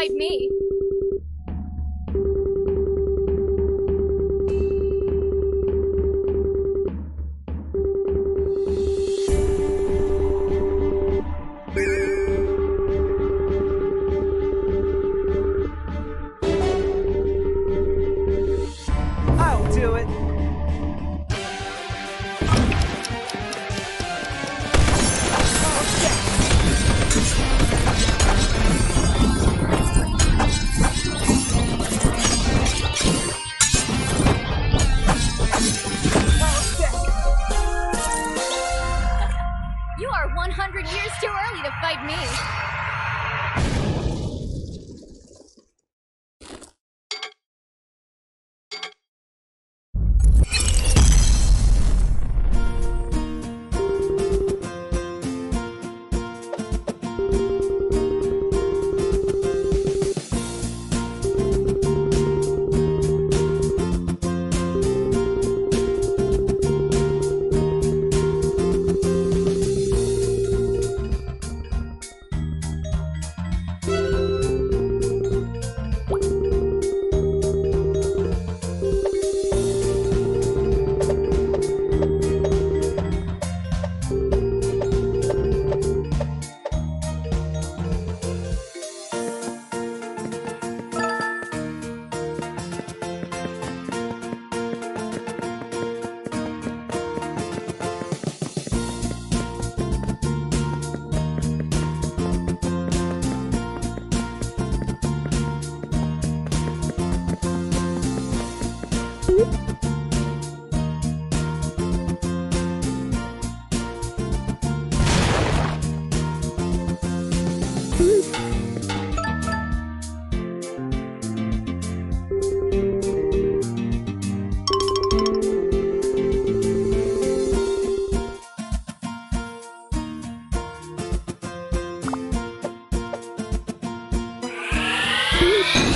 like me.